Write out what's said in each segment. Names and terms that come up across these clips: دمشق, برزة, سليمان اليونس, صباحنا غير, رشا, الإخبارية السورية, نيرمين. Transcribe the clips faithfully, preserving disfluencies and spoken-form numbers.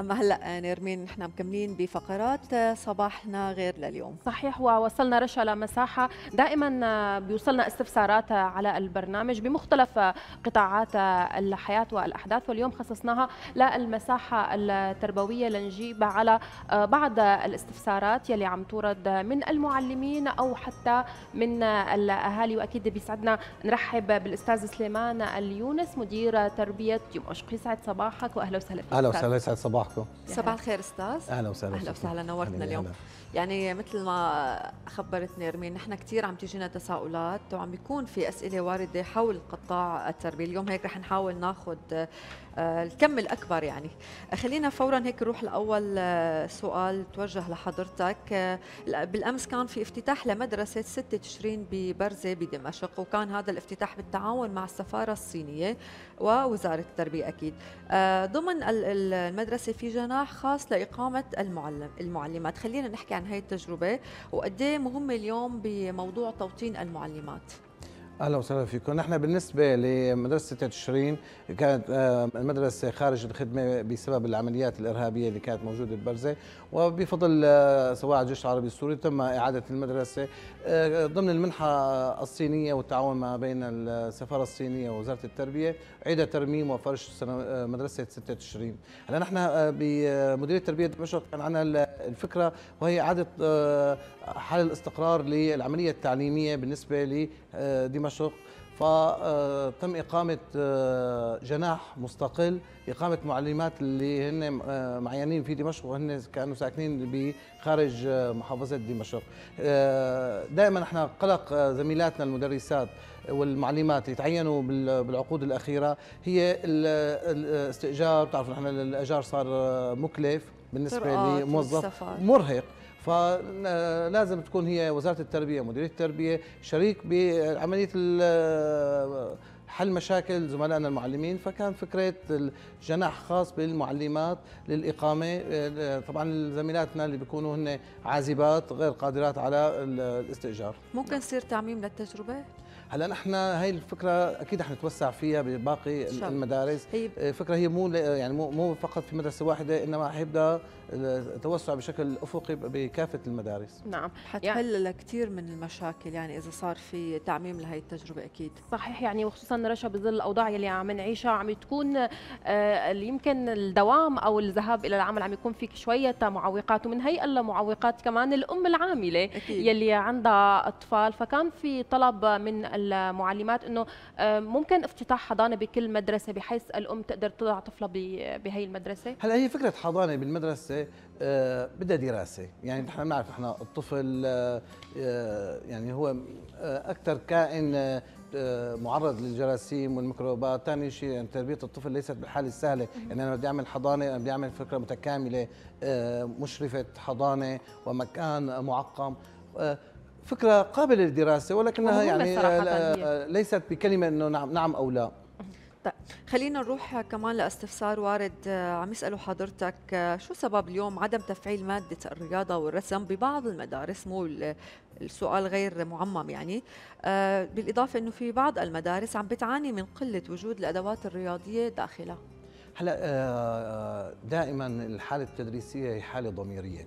أما هلأ نيرمين نحن مكملين بفقرات صباحنا غير لليوم. صحيح، ووصلنا رشا لمساحة دائما بيوصلنا استفسارات على البرنامج بمختلف قطاعات الحياة والأحداث، واليوم خصصناها للمساحة التربوية لنجيب على بعض الاستفسارات يلي عم تورد من المعلمين أو حتى من الأهالي. وأكيد بيسعدنا نرحب بالأستاذ سليمان اليونس مدير تربية دمشق. يسعد صباحك وأهلا وسهلا فيك. أهلا وسهلا، يسعد صباحك. صباح الخير استاذ. اهلا وسهلا. اهلا وسهلا، نورتنا اليوم. يعني مثل ما خبرت نيرمين نحن كثير عم تجينا تساؤلات وعم بيكون في اسئله وارده حول قطاع التربيه، اليوم هيك رح نحاول ناخذ الكم الاكبر. يعني خلينا فورا هيك نروح لاول سؤال توجه لحضرتك. بالامس كان في افتتاح لمدرسه ستة تشرين ببرزه بدمشق، وكان هذا الافتتاح بالتعاون مع السفاره الصينيه ووزاره التربيه. اكيد ضمن المدرسه في جناح خاص لإقامة المعلم المعلمات. خلينا نحكي عن هاي التجربة وقد ايه مهمة اليوم بموضوع توطين المعلمات. اهلا وسهلا فيكم. نحن بالنسبه لمدرسه تشرين كانت المدرسه خارج الخدمه بسبب العمليات الارهابيه اللي كانت موجوده ببرزه، وبفضل سواء الجيش العربي السوري تم اعاده المدرسه ضمن المنحه الصينيه والتعاون ما بين السفاره الصينيه ووزاره التربيه، عيد ترميم وفرش مدرسه ستة تشرين. هلا نحن بمديريه تربيه دمشق كان عندنا الفكره وهي اعاده حل الاستقرار للعمليه التعليميه بالنسبه ل دمشق، فتم إقامة جناح مستقل إقامة معلمات اللي هن معينين في دمشق وهن كانوا ساكنين بخارج محافظة دمشق. دائما احنا قلق زميلاتنا المدرسات والمعلمات يتعينوا بالعقود الأخيرة هي الاستئجار. بتعرفوا نحن الأجار صار مكلف بالنسبة لموظف مرهق، فلازم تكون هي وزارة التربية مديرية التربية شريك بعملية حل مشاكل زملائنا المعلمين، فكان فكرة جناح خاص بالمعلمات للإقامة. طبعا زميلاتنا اللي بيكونوا هن عازبات غير قادرات على الاستئجار. ممكن يصير تعميم للتجربة؟ هلا نحن هي الفكره اكيد رح نتوسع فيها بباقي شاء. المدارس. الفكره هي مو يعني مو مو فقط في مدرسه واحده، انما رح يبدا التوسع بشكل افقي بكافه المدارس. نعم، حتحل كثير من المشاكل يعني اذا صار في تعميم لهي التجربه. اكيد صحيح، يعني وخصوصا رشا بظل الاوضاع اللي عم نعيشها عم تكون آه يمكن الدوام او الذهاب الى العمل عم يكون فيك شويه معوقات، ومن هي المعوقات كمان الام العامله أكيد. يلي عندها اطفال، فكان في طلب من المعلمات انه ممكن افتتاح حضانه بكل مدرسه بحيث الام تقدر تضع طفلها بهي المدرسه. هلا هي فكره حضانه بالمدرسه بدها دراسه، يعني نحن بنعرف نحن الطفل يعني هو اكثر كائن معرض للجراثيم والميكروبات. ثاني شيء يعني تربيه الطفل ليست بالحاله السهله، يعني انا بدي اعمل حضانه انا بدي اعمل فكره متكامله، مشرفه حضانه ومكان معقم، فكرة قابلة للدراسة ولكنها يعني ليست بكلمة أنه نعم نعم أو لا. طيب خلينا نروح كمان لاستفسار وارد عم يسألوا حضرتك، شو سبب اليوم عدم تفعيل مادة الرياضة والرسم ببعض المدارس؟ مو السؤال غير معمم يعني، بالإضافة أنه في بعض المدارس عم بتعاني من قلة وجود الأدوات الرياضية داخلها. هلا دائما الحالة التدريسية هي حالة ضميرية،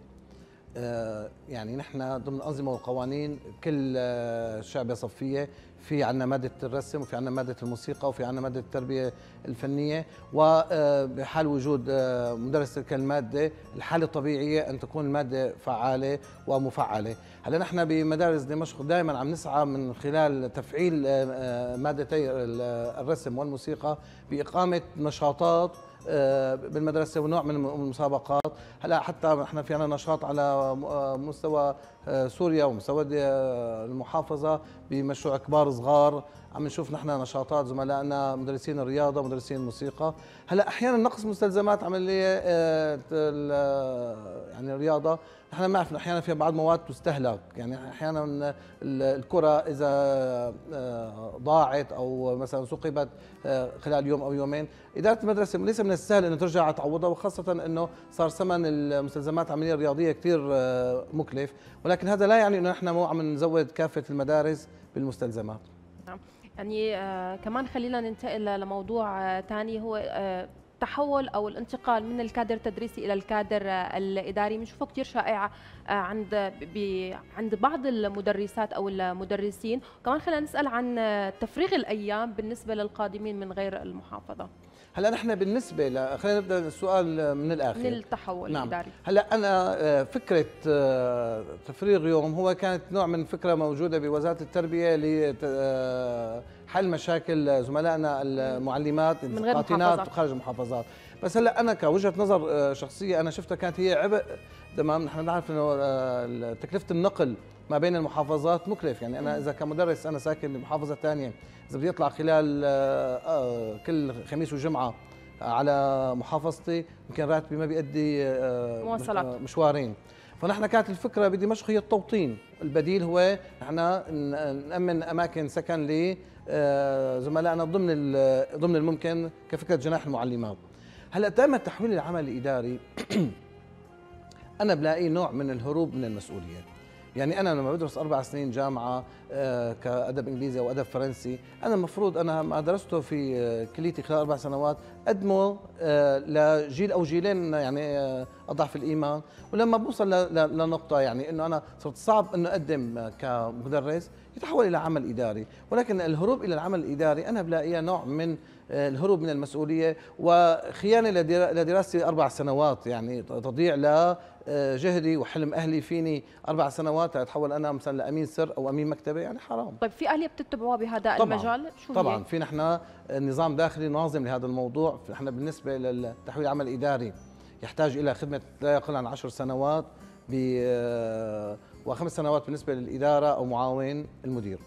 يعني نحن ضمن الأنظمة والقوانين كل شعبية صفية في عندنا مادة الرسم وفي عندنا مادة الموسيقى وفي عندنا مادة التربية الفنية، وبحال وجود مدرس تلك المادة الحالة الطبيعية أن تكون المادة فعالة ومفعلة. هلا نحن بمدارس دمشق دائما عم نسعى من خلال تفعيل مادتي الرسم والموسيقى بإقامة نشاطات بالمدرسة ونوع من المسابقات. هلا حتى احنا في عنا نشاط على مستوى سوريا ومستوى المحافظة بمشروع كبار صغار، عم نشوف نحن نشاطات زملائنا مدرسين الرياضة مدرسين الموسيقى. هلا احيانا نقص مستلزمات عملية يعني الرياضة، نحن بنعرف احيانا في بعض مواد تستهلك، يعني احيانا الكرة اذا ضاعت او مثلا سقبت خلال يوم او يومين إدارة المدرسة ليس من السهل انه ترجع تعوضها، وخاصة انه صار ثمن المستلزمات العملية الرياضية كثير مكلف، ولكن هذا لا يعني انه نحن مو عم نزود كافة المدارس بالمستلزمات. نعم، يعني آه كمان خلينا ننتقل لموضوع ثاني آه هو آه التحول او الانتقال من الكادر التدريسي الى الكادر الاداري بنشوفه كثير شائع عند عند بعض المدرسات او المدرسين، وكمان خلينا نسال عن تفريغ الايام بالنسبه للقادمين من غير المحافظه. هلا نحن بالنسبه ل... خلينا نبدا السؤال من الاخر، من التحول نعم. الاداري. هلا انا فكره تفريغ يوم هو كانت نوع من فكره موجوده بوزاره التربيه ل حل مشاكل زملائنا المعلمات القاطنات وخارج المحافظات، بس هلا انا كوجهه نظر شخصيه انا شفتها كانت هي عبء. تمام، نحن بنعرف انه تكلفه النقل ما بين المحافظات مكلف، يعني انا اذا كمدرس انا ساكن بمحافظه ثانيه اذا بدي اطلع خلال كل خميس وجمعه على محافظتي يمكن راتبي ما بيأدي مواصلات مشوارين. فنحن كانت الفكره بدمشق هي التوطين، البديل هو نحن نأمن اماكن سكن ل زملائنا ضمن ضمن الممكن كفكره جناح المعلمات. هلا تم التحويل العمل الاداري انا بلاقي نوع من الهروب من المسؤوليه. يعني انا لما بدرس اربع سنين جامعه كادب انجليزي او ادب فرنسي، انا المفروض انا ما درسته في كليتي خلال اربع سنوات اقدمه لجيل او جيلين يعني اضعف الايمان، ولما بوصل لنقطه يعني انه انا صرت صعب انه اقدم كمدرس يتحول الى عمل اداري، ولكن الهروب الى العمل الاداري انا بلاقيها نوع من الهروب من المسؤوليه وخيانه لدراستي اربع سنوات، يعني تضيع لجهدي وحلم اهلي فيني اربع سنوات اتحول انا مثلا لامين سر او امين مكتبه، يعني حرام. طيب في اليه بتتبعوها بهذا طبعًا المجال؟ شو طبعا هي؟ في نحن نظام داخلي ناظم لهذا الموضوع، نحن بالنسبه للتحويل عمل اداري يحتاج الى خدمه لا يقل عن عشر سنوات ب وخمس سنوات بالنسبه للاداره او معاون المدير.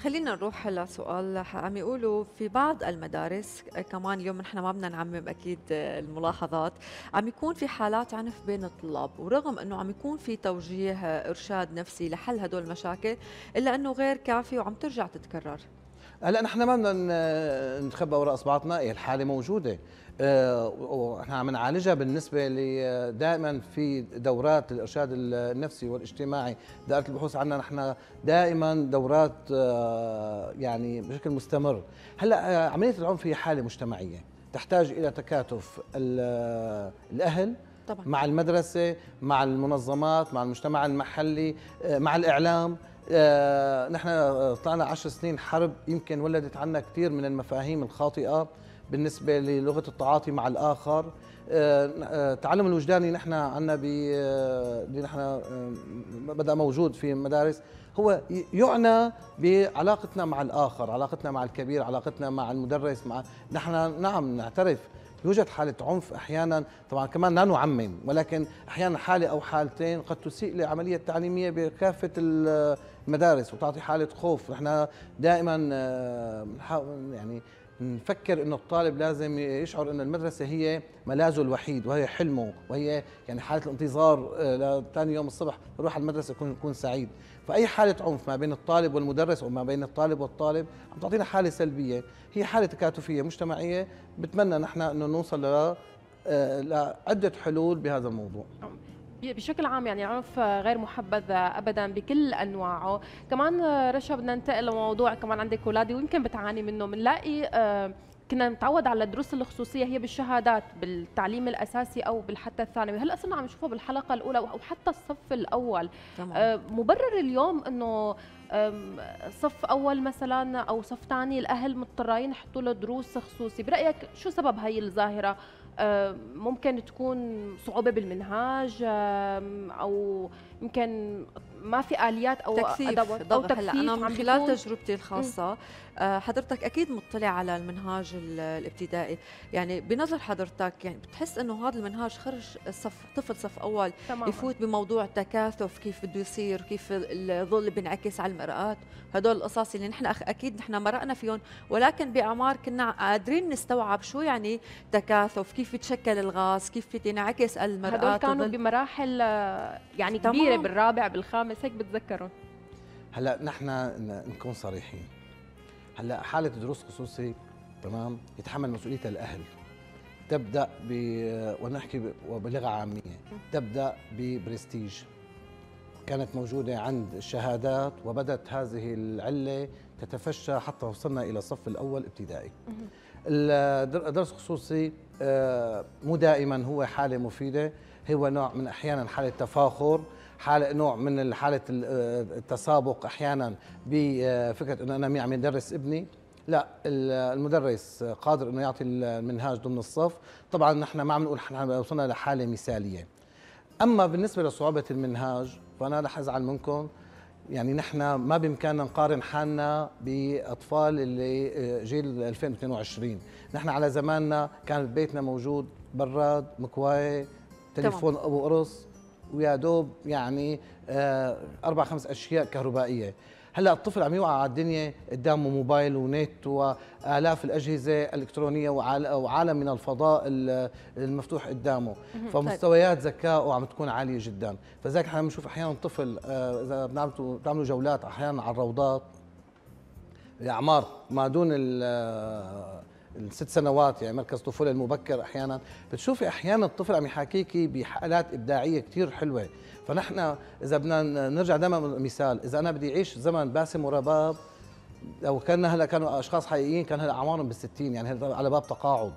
خلينا نروح لسؤال عم يقولوا في بعض المدارس، كمان اليوم نحن ما بدنا نعمم اكيد الملاحظات، عم يكون في حالات عنف بين الطلاب، ورغم انه عم يكون في توجيه ارشاد نفسي لحل هدول المشاكل الا انه غير كافي وعم ترجع تتكرر. هلا نحن ما بدنا نتخبى وراء اصبعتنا، هي الحاله موجوده ونحن عم نعالجها بالنسبه ل دائما في دورات الارشاد النفسي والاجتماعي، دائره البحوث عنها نحن دائما دورات يعني بشكل مستمر. هلا عمليه العنف هي حاله مجتمعيه تحتاج الى تكاتف الاهل طبعا مع المدرسه، مع المنظمات، مع المجتمع المحلي، مع الاعلام. آه، نحن طلعنا عشر سنين حرب يمكن ولدت عنا كثير من المفاهيم الخاطئة بالنسبة للغة التعاطي مع الآخر. آه، التعلم الوجداني نحن عنا اللي نحن آه، بدأ موجود في المدارس هو يعنى بعلاقتنا مع الآخر، علاقتنا مع الكبير، علاقتنا مع المدرس، مع نحن نعم نعترف يوجد حالة عنف أحيانا، طبعا كمان لا نعمم، ولكن أحيانا حالة أو حالتين قد تسيء لعملية التعليمية بكافة المدارس وتعطي حالة خوف. نحن دائما يعني نفكر إنه الطالب لازم يشعر إنه المدرسة هي ملاذه الوحيد وهي حلمه وهي يعني حالة الانتظار لثاني يوم الصبح بروح على المدرسة يكون سعيد. فأي حالة عنف ما بين الطالب والمدرس وما بين الطالب والطالب عم تعطينا حالة سلبية، هي حالة تكاتفية مجتمعية. بتمنى نحن إنه نوصل ل لعدة حلول بهذا الموضوع. بشكل عام يعني العنف غير محبذ ابدا بكل انواعه. كمان رشا بدنا ننتقل لموضوع كمان عندك اولادي ويمكن بتعاني منه، بنلاقي كنا نتعود على الدروس الخصوصيه هي بالشهادات بالتعليم الاساسي او بالحتى الثانوي، هلا صرنا عم نشوفها بالحلقه الاولى او حتى الصف الاول. تمام. مبرر اليوم انه صف اول مثلا او صف ثاني الاهل مضطرين يحطوا له دروس خصوصي، برايك شو سبب هي الظاهره؟ ممكن تكون صعوبة بالمنهاج أو يمكن ما في آليات أو تكثيف أو تكثيف. أنا من خلال تجربتي الخاصة حضرتك أكيد مطلع على المنهاج الابتدائي، يعني بنظر حضرتك يعني بتحس إنه هذا المنهاج خرج صف طفل صف أول تمام. يفوت بموضوع التكاثف، كيف بده يصير، كيف الظل بينعكس على المرآة، هدول القصص اللي نحن أكيد نحن مرقنا فيهم، ولكن بأعمار كنا قادرين نستوعب شو يعني تكاثف، كيف بتشكل الغاز، كيف بتنعكس المرآة. هدول كانوا بمراحل يعني تمام. كبيرة بالرابع بالخامس هيك بتذكرهم. هلا نحن نكون صريحين، هلا حالة دروس خصوصي تمام يتحمل مسؤوليتها الأهل، تبدأ ب ونحكي بلغة عامية تبدأ ببرستيج كانت موجودة عند الشهادات وبدت هذه العلة تتفشى حتى وصلنا إلى الصف الأول ابتدائي. الدرس الخصوصي مو دائما هو حاله مفيده، هو نوع من احيانا حاله تفاخر، حاله نوع من حاله التسابق احيانا بفكره انه انا مين عم يدرس ابني. لا، المدرس قادر انه يعطي المنهاج ضمن الصف. طبعا نحن ما عم نقول احنا وصلنا لحاله مثاليه. اما بالنسبه لصعوبه المنهاج فانا رح ازعل منكم، يعني نحن ما بامكاننا نقارن حالنا باطفال اللي جيل ألفين واثنين وعشرين، نحن على زماننا كان ببيتنا موجود براد، مكوايه، تليفون ابو قرص، ويا دوب يعني اربع خمس اشياء كهربائيه. هلا الطفل عم يوقع على الدنيا قدامه موبايل ونت والاف الاجهزه الالكترونيه وعالم من الفضاء المفتوح قدامه، فمستويات ذكائه عم تكون عاليه جدا، فذاك احنا بنشوف احيانا الطفل اذا بنعملوا جولات احيانا على الروضات الاعمار ما دون الست سنوات، يعني مركز طفوله المبكر، احيانا بتشوفي احيانا الطفل عم يحاكيكي بحالات ابداعيه كثير حلوه. فنحن اذا بدنا نرجع دائما مثال، اذا انا بدي اعيش زمن باسم ورباب، لو كان هلا كانوا اشخاص حقيقيين كان هلا اعمارهم بالستين، يعني هلا على باب تقاعد.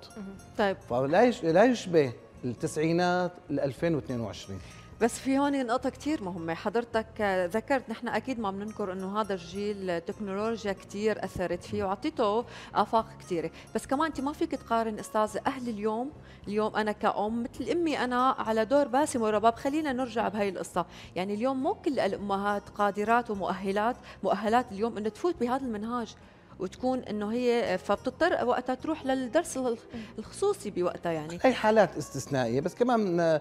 طيب فلا لا يشبه التسعينات ل ألفين واثنين وعشرين. بس في هون نقطة كثير مهمة حضرتك ذكرت، نحن أكيد ما بننكر إنه هذا الجيل التكنولوجيا كثير أثرت فيه وعطيته آفاق كثيرة، بس كمان أنت ما فيك تقارن أستاذة أهل اليوم، اليوم أنا كأم مثل أمي أنا على دور باسم ورباب. خلينا نرجع بهي القصة، يعني اليوم مو كل الأمهات قادرات ومؤهلات مؤهلات اليوم إنه تفوت بهذا المنهاج وتكون انه هي، فبتضطر وقتها تروح للدرس الخصوصي بوقتها. يعني اي حالات استثنائيه، بس كمان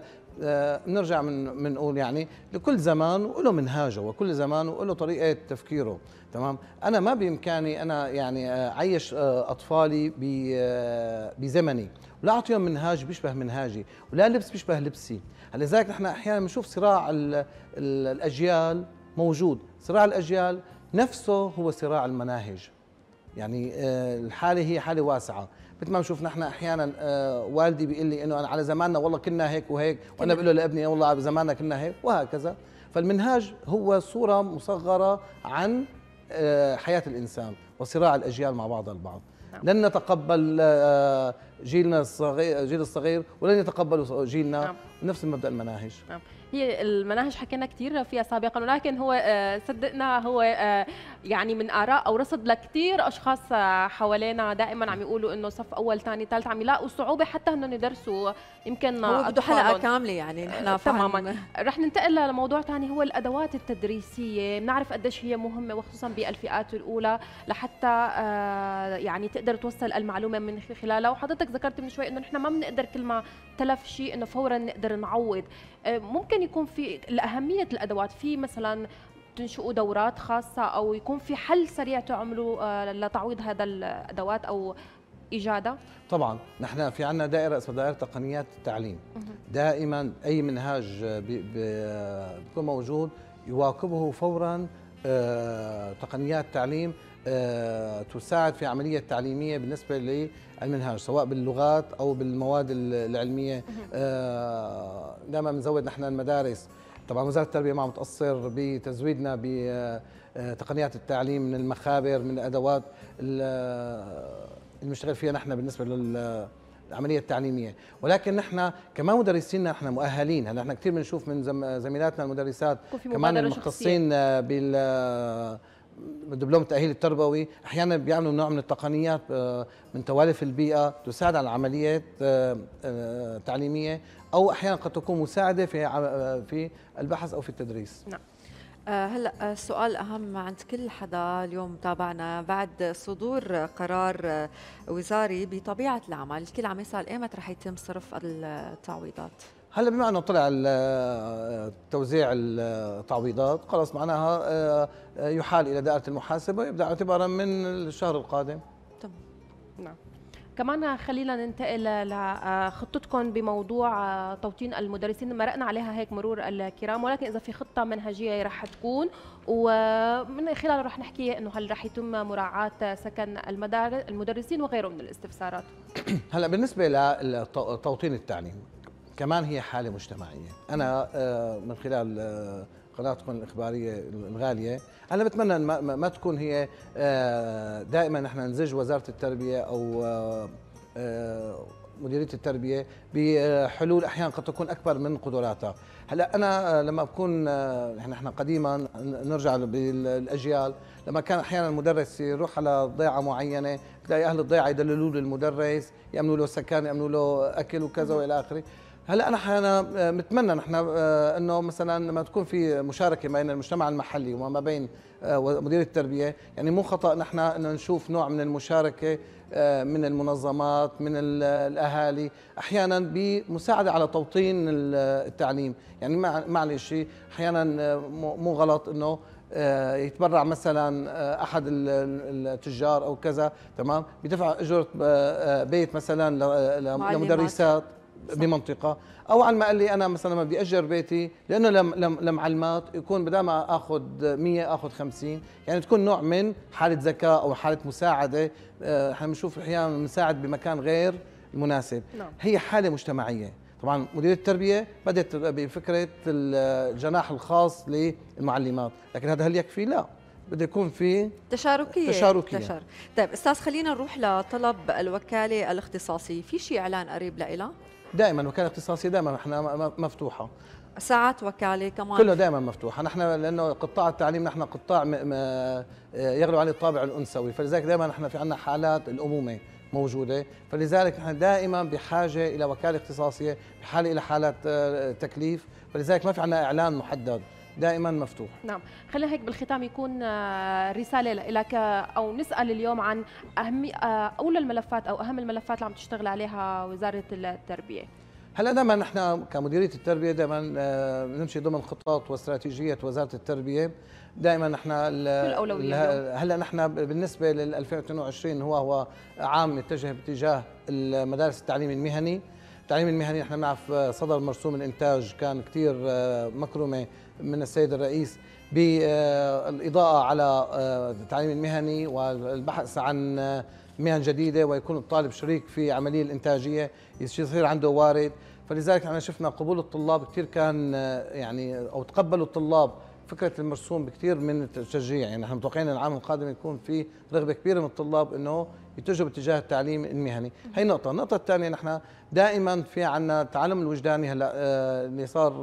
بنرجع من بنقول يعني لكل زمان وله منهاجه وكل زمان وله طريقه تفكيره. تمام، انا ما بامكاني انا يعني اعيش اطفالي بزمني ولا اعطيهم منهاج بيشبه منهاجي ولا لبس بيشبه لبسي. لذلك نحن احيانا بنشوف صراع الاجيال موجود، صراع الاجيال نفسه هو صراع المناهج. يعني الحاله هي حاله واسعه، مثل ما بنشوف نحن احيانا والدي بيقول لي انه انا على زماننا والله كنا هيك وهيك، وانا بقول له لابني والله على زماننا كنا هيك وهكذا. فالمنهاج هو صوره مصغره عن حياه الانسان وصراع الاجيال مع بعضها البعض. لن نتقبل جيلنا الصغير جيل الصغير ولن يتقبلوا جيلنا نفس المبدا المناهج. هي المناهج حكينا كثير فيها سابقا، ولكن هو صدقنا هو يعني من آراء أو رصد لكثير أشخاص حوالينا دائما عم يقولوا إنه صف أول ثاني ثالث عم يلاقوا صعوبة حتى إنهم يدرسوا. يمكن هو بده حلقة كاملة يعني نحن تماما. رح ننتقل لموضوع ثاني هو الأدوات التدريسية، بنعرف قديش هي مهمة وخصوصا بالفئات الأولى لحتى يعني تقدر توصل المعلومة من خلالها. وحضرتك ذكرت من شوي إنه نحن ما بنقدر كل ما تلف شيء إنه فورا نقدر نعوض. ممكن يكون في أهمية الأدوات، في مثلا تنشئوا دورات خاصة أو يكون في حل سريع تعملوا لتعويض هذا الأدوات أو إيجادها؟ طبعا نحن في عندنا دائرة اسمها دائرة تقنيات التعليم، دائما أي منهاج بيكون موجود يواكبه فورا تقنيات تعليم تساعد في عملية التعليمية بالنسبة للمنهاج سواء باللغات أو بالمواد العلمية. دائما بنزود نحن المدارس، طبعا وزارة التربية ما بتقصر بتزويدنا بتقنيات التعليم من المخابر من الأدوات اللي بنشتغل فيها نحن بالنسبة لل العمليه التعليميه. ولكن نحن كمان مدرسينا نحن مؤهلين، هلا نحن كثير بنشوف من زميلاتنا المدرسات كمان المختصين بال بالدبلوم التاهيل التربوي احيانا بيعملوا نوع من التقنيات من توالف البيئه تساعد على العمليات التعليميه، او احيانا قد تكون مساعده في في البحث او في التدريس. نعم. هلا السؤال الأهم عند كل حدا اليوم تابعنا بعد صدور قرار وزاري بطبيعة العمل، الكل عم يسأل ايمت رح يتم صرف التعويضات؟ هلا بما انه طلع توزيع التعويضات خلص معناها يحال إلى دائرة المحاسبة ويبدأ اعتبارا من الشهر القادم. تمام. نعم. كمان خلينا ننتقل لخطتكم بموضوع توطين المدرسين، مرقنا عليها هيك مرور الكرام، ولكن إذا في خطة منهجية رح تكون ومن خلال رح نحكي إنه هل رح يتم مراعاة سكن المدارس المدرسين وغيره من الاستفسارات. هلا بالنسبة لتوطين التعليم كمان هي حالة مجتمعية، أنا من خلال قناتكم الإخبارية الغالية، أنا بتمنى أن ما تكون هي دائما نحن نزج وزارة التربية أو مديرية التربية بحلول أحيانا قد تكون أكبر من قدراتها. هلا أنا لما بكون نحن قديما نرجع بالأجيال، لما كان أحيانا المدرس يروح على ضيعة معينة تلاقي أهل الضيعة يدللوا للمدرس، يأمنوا له سكن، يأمنوا له أكل وكذا وإلى آخره. هلا انا احيانا بنتمنى نحن انه مثلا لما تكون في مشاركه بين المجتمع المحلي وما بين مديريه التربيه، يعني مو خطا نحن انه نشوف نوع من المشاركه من المنظمات، من الاهالي، احيانا بمساعده على توطين التعليم. يعني معلش احيانا مو غلط انه يتبرع مثلا احد التجار او كذا، تمام، بدفع اجره بيت مثلا لمدرسات بمنطقه، او على ما قال لي انا مثلا ما بدي اجر بيتي لانه لمعلمات يكون بدل ما اخذ مية اخذ خمسين، يعني تكون نوع من حاله ذكاء او حاله مساعده. احنا بنشوف احيانا بنساعد بمكان غير مناسب، هي حاله مجتمعيه. طبعا مديريه التربيه بدات بفكره الجناح الخاص للمعلمات، لكن هذا هل يكفي؟ لا، بده يكون في تشاركية. تشاركية تشارك. طيب استاذ خلينا نروح لطلب الوكاله الاختصاصيه، في شيء اعلان قريب لإلها؟ دائما وكاله اختصاصيه دائما احنا مفتوحه، ساعات وكاله كمان كله دائما مفتوحه، نحن لانه قطاع التعليم نحن قطاع يغلب عليه الطابع الانثوي، فلذلك دائما نحن في عندنا حالات الامومه موجوده، فلذلك نحن دائما بحاجه الى وكاله اختصاصيه، بحاجه الى حالات تكليف، فلذلك ما في عندنا اعلان محدد، دائما مفتوح. نعم، خلينا هيك بالختام يكون رساله لك او نسال اليوم عن اهم اولى الملفات او اهم الملفات اللي عم تشتغل عليها وزاره التربيه. هلا دائما نحن كمديريه التربيه دائما نمشي ضمن خطط واستراتيجيه وزاره التربيه، دائما نحن هلا نحن بالنسبه لل ألفين واثنين وعشرين هو هو عام متجه باتجاه المدارس التعليم المهني. التعليم المهني نحن بنعرف صدر مرسوم الانتاج كان كثير مكرمه من السيد الرئيس بالإضاءة على التعليم المهني والبحث عن مهن جديدة، ويكون الطالب شريك في عملية الإنتاجية، يصير عنده وارد. فلذلك احنا شفنا قبول الطلاب كثير كان يعني او تقبلوا الطلاب فكرة المرسوم بكثير من التشجيع، يعني نحن متوقعين العام القادم يكون في رغبة كبيرة من الطلاب انه يتجهوا باتجاه التعليم المهني. هي نقطة. النقطة الثانية نحن دائما في عندنا التعلم الوجداني هلا اللي صار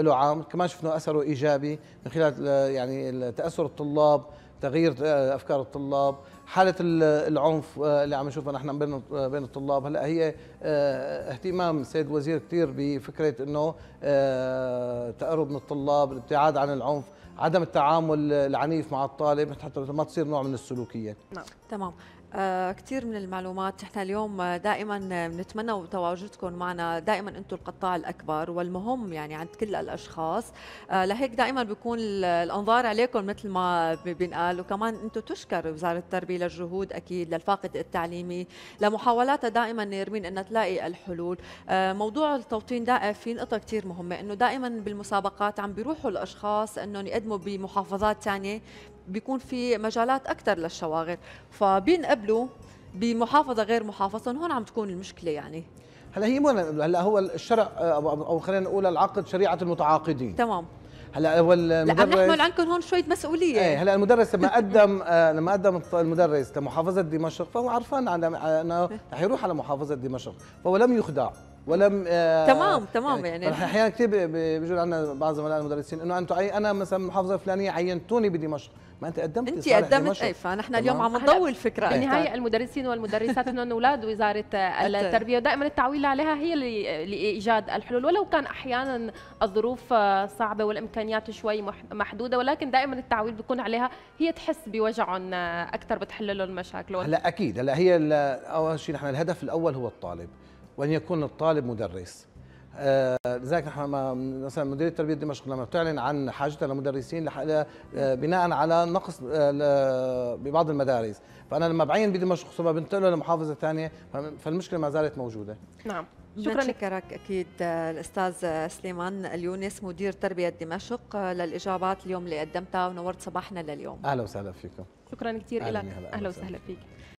له عام كمان شفنا اثره ايجابي من خلال يعني تاثر الطلاب، تغيير افكار الطلاب، حاله العنف اللي عم نشوفها نحن بين بين الطلاب. هلا هي اهتمام السيد الوزير كثير بفكره انه التقرب من الطلاب، الابتعاد عن العنف، عدم التعامل العنيف مع الطالب حتى ما تصير نوع من السلوكيه. نعم تمام، آه كثير من المعلومات. نحن اليوم دائما بنتمنى تواجدكم معنا، دائما انتم القطاع الاكبر والمهم يعني عند كل الاشخاص، آه لهيك دائما بيكون الانظار عليكم مثل ما بينقال، وكمان انتم تشكر وزاره التربيه للجهود اكيد للفاقد التعليمي لمحاولاتها دائما نيرمين انها تلاقي الحلول. آه موضوع التوطين دائما في نقطه كثير مهمه، انه دائما بالمسابقات عم بيروحوا الاشخاص انهم يقدموا بمحافظات ثانيه، بيكون في مجالات اكثر للشواغر، فبينقبلوا بمحافظه غير محافظه، هون عم تكون المشكله. يعني هلا هي مو هلا هو الشرع او خلينا نقول العقد شريعه المتعاقدين، تمام. هلا هو المدرس عم نحمل عنكم هون شويه مسؤوليه. ايه هلا المدرس لما قدم لما قدم المدرس لمحافظه دمشق فهو عرفان انه رح يروح على محافظه دمشق، فهو لم يخدع ولم تمام تمام. يعني احيانا كثير بيجوا عندنا بعض زملاء المدرسين انه انتم انا مثلا من محافظه فلانيه عينتوني بدمشق، ما انت قدمت انت قدمت اي، فنحن اليوم عم نضوي الفكره. بالنهايه المدرسين والمدرسات هن اولاد وزاره التربيه، ودائما التعويل عليها هي لايجاد الحلول، ولو كان احيانا الظروف صعبه والامكانيات شوي محدوده، ولكن دائما التعويل بيكون عليها، هي تحس بوجعهم اكثر، بتحل لهم المشاكل. هلا اكيد هلا هي اول شيء نحن الهدف الاول هو الطالب، وأن يكون الطالب مدرس. لذلك نحن مثلا مديرية التربية دمشق لما بتعلن عن حاجتها لمدرسين بناء على نقص ببعض المدارس، فأنا لما بعين بدمشق ثم بنتقله لمحافظة ثانية فالمشكلة ما زالت موجودة. نعم شكرا لك اكيد الاستاذ سليمان اليونس مدير تربيه دمشق للاجابات اليوم اللي قدمتها، ونورت صباحنا لليوم. اهلا وسهلا فيكم، شكرا كثير لك. اهلا وسهلا فيك.